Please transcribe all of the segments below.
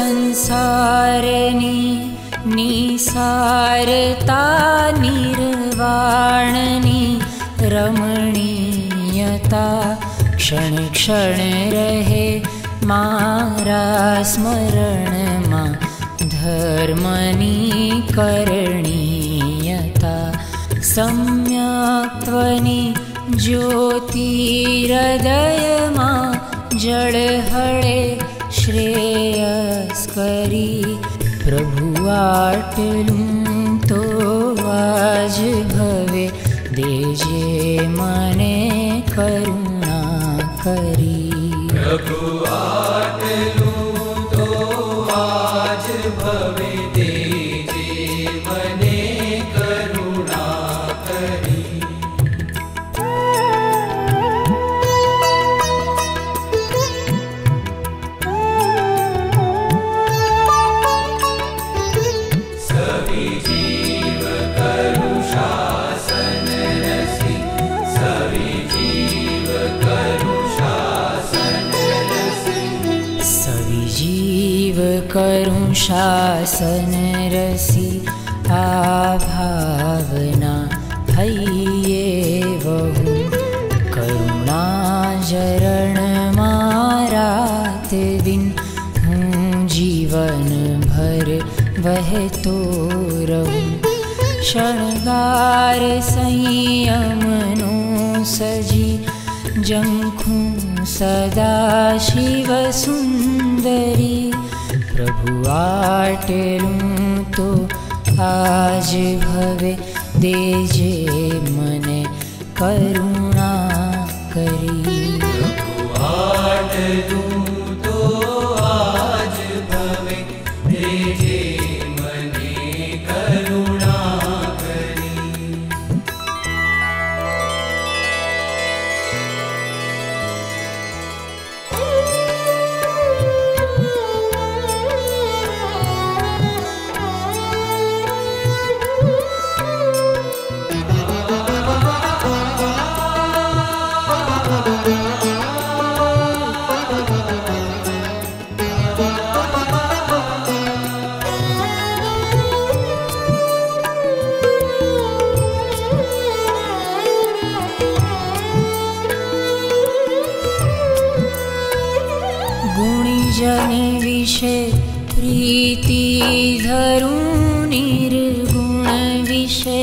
संसारनी निसारता निर्वाणनी रमणीयता क्षण क्षण रहे मारा स्मरण मा धर्मनी करणीयता सम्यक्त्वनी ज्योतिरदयमा जळहळे श्रेयस्करी प्रभुआटलू तो आज भवे देजे मने करुणा करी प्रभुआटलू तो आज भवे देजे मने करुणा करी। करुं शासन रसी आभावना हये वहु करुणा जरण मारात दिन हूँ जीवन भर वह तो रहूं शृंगार संयमनो सजी जंखूं सदा शिव सुंदरी प्रभु आटलूं तो आज भवे देजे मने करुणा करी प्रभु आटलूं तो आज भवे देजे मने करुणा करी। गुणीजन विषे प्रीति धरूं निर्गुण विषे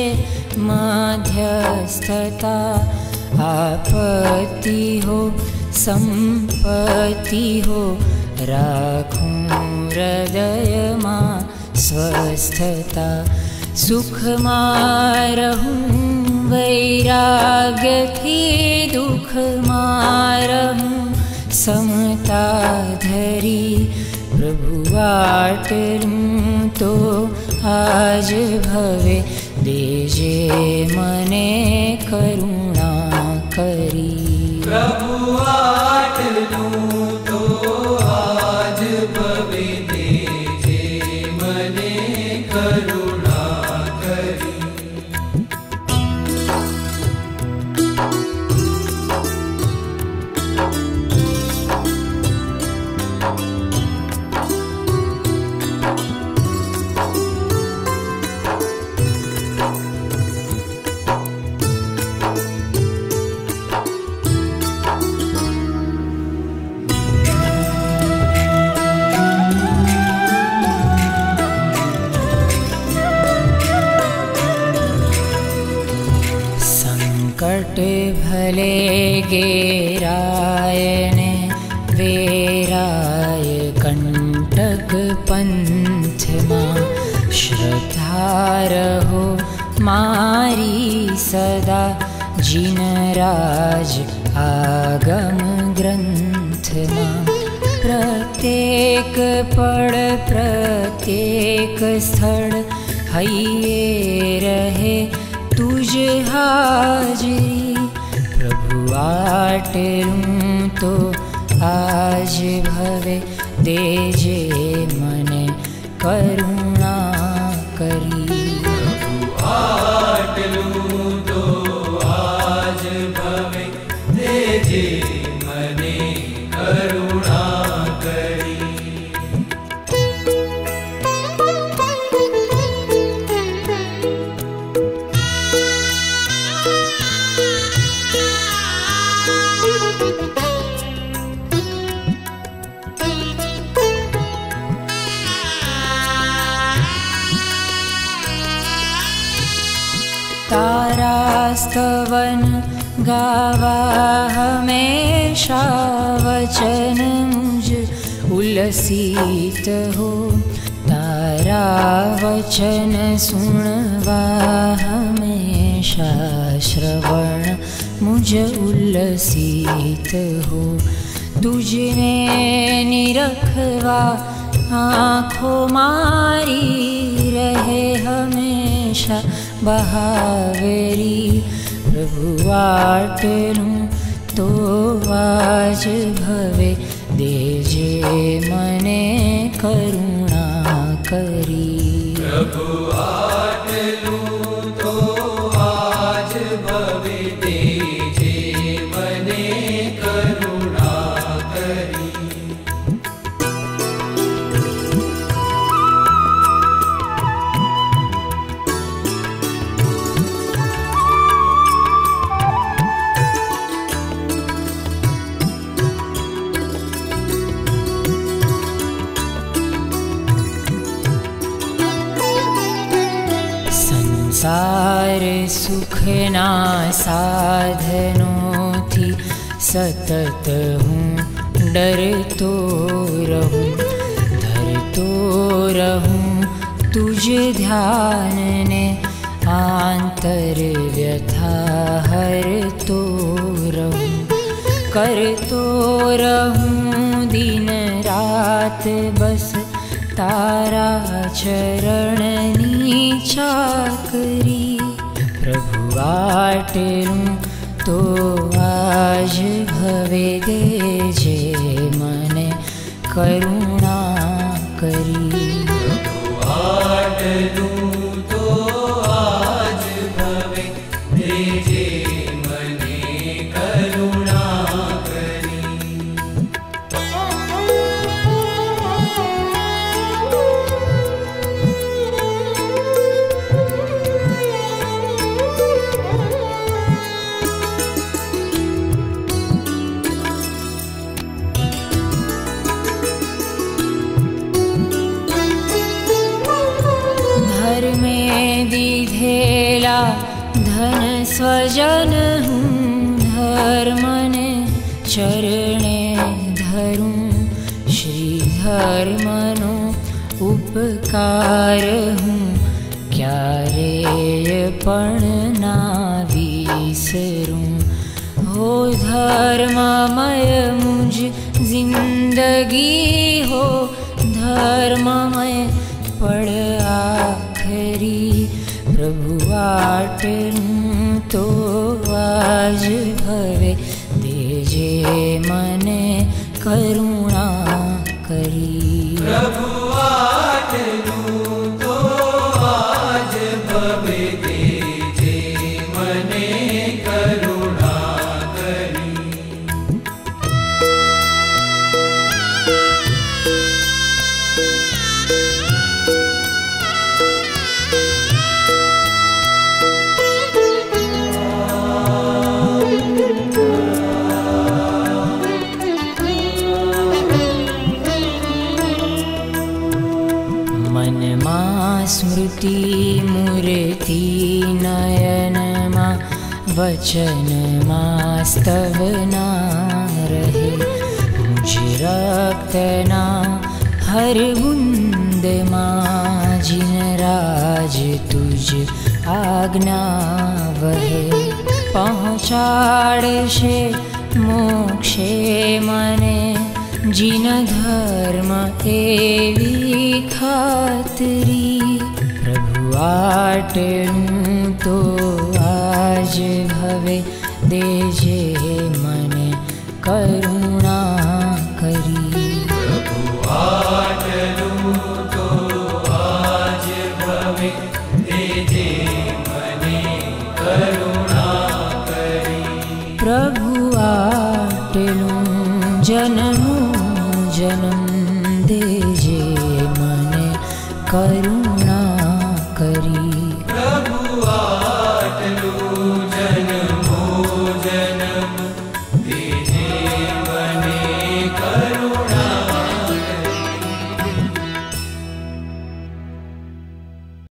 मध्यस्थता आपत्ति हो संपत्ति हो राखूं हृदय मां स्वस्थता सुख मां रहूं वैराग्य थी दुख मां रहूं समता धरी प्रभु आटलूं तो आज भवे देजे मने करुणा करी प्रभु आटलूं तो आज भवे देजे मने करुणा करी। संकट भले गेरायने वेराय कंटक पंथ मां श्रद्धा रहो मारी सदा जिन राज आगम ग्रंथ मां प्रत्येक पड़ प्रत्येक स्थल हये रहे तुझ हाजरी प्रभु आटलूं तो आज भवे देजे मने करुणा करी प्रभु आटलूं तो आज भवे देजे मने करुणा करी। वास्तवन गावा हमेशा वचन मुझ उलसित हो। तारा वचन सुनवा हमेशा श्रवण मुझ उलसित हो। तुझने निरखवा आँखों मारी रहे हमेशा बहावेरी। प्रभु आटलू तो आज भवे देजे मने करुणा करी। प्रभु आटलू तो आज भवे देजे मने करुणा करी। सारे सुखना साधनों थी सतत हूँ डरतो रहूँ धरतो रहूँ तुझ ध्यान ने। आंतर व्यथा हरतो रहूँ करतो रहूँ दिन रात बस तारा चरण नीचा करी। प्रभु आटलूं तो आज भवे देजे मने करुणा करी। प्रभु आटलूं तो आज भवे देजे मने करुणा करी। दीधेला धन स्वजन हूँ धर्मने चरणे धरूँ। श्री धर्मनो उपकार हूँ क्यारे पण ना विसरूँ। हो धर्ममय मुझ जिंदगी हो धर्ममय पड़ आखरी। प्रभु आटलूं तो आज भवे देजे मने करुणा करी। प्रभु आटलूं तो आज भवे देजे मने करुणा करी। स्मृति मूर्ति नयनमा वचनमा स्तवना रहे। मुझे रक्तना हर बूंदमा जिन राज तुझ आज्ञा वहे। पहुँचाड़शे मोक्षे मने जिन धर्म एवी खातरी। प्रभु आटलूं तो आज भवे देजे मने करुणा करी। प्रभु आटलूं तो आज भवे देजे मने करुणा करी। प्रभु आटलूं जनमो जन्म देजे मने करुणा।